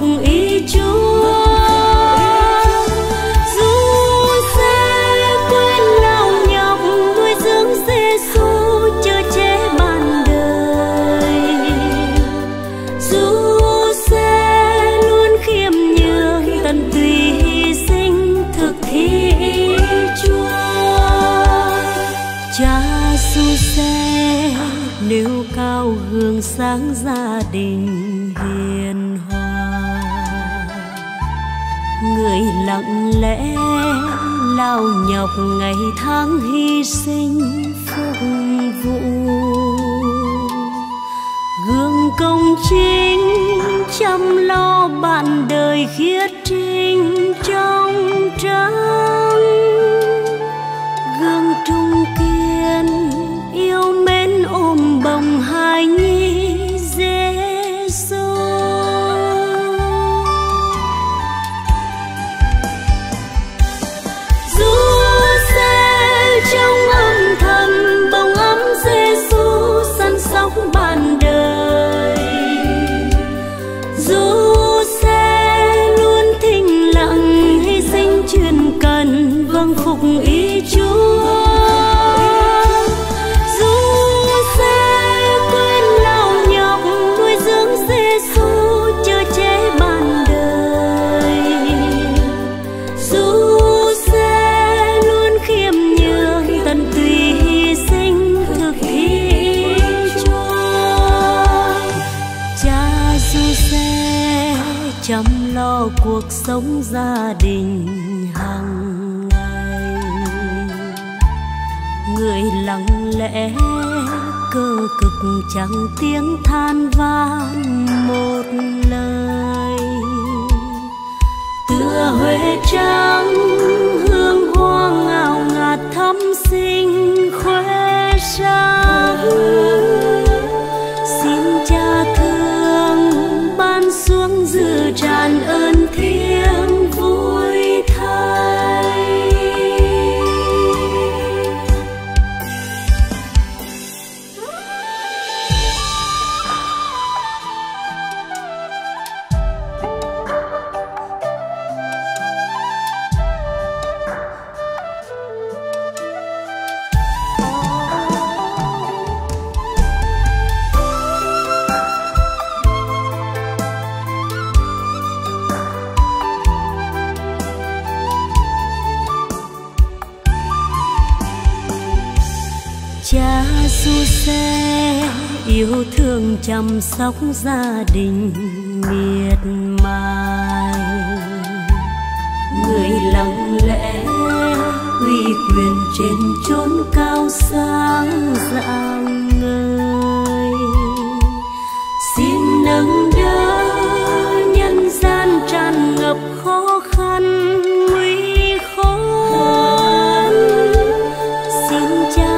phục ý Chúa. Nêu cao hương sáng gia đình hiền hòa, người lặng lẽ lao nhọc ngày tháng hy sinh phục vụ, gương công chính chăm lo bạn đời khiết trinh trong trắng, gương trung kiên yêu mến ôm bồng hài nhi Giêsu. Giuse trong âm thầm bồng ấm Giêsu săn sóc bạn đời. Giuse luôn thinh lặng hy sinh chuyên cần vâng phục ý Chúa. Chăm lo cuộc sống gia đình hàng ngày, người lặng lẽ cơ cực chẳng tiếng than van một lời, tựa Huệ trắng hương hoa ngào ngạt thắm xinh khoe sắc. Xin Cha thương ban xuống dư tràn ơn thiêng vui thay. Cha Giuse yêu thương chăm sóc gia đình miệt mài, người lặng lẽ uy quyền trên chốn cao sáng rạng ngời. Xin nâng đỡ nhân gian tràn ngập khó khăn nguy khốn. Xin Cha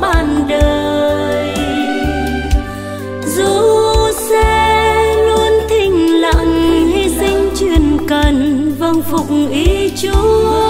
bạn đời. Giuse luôn thinh lặng hy sinh chuyên cần vâng phục ý Chúa.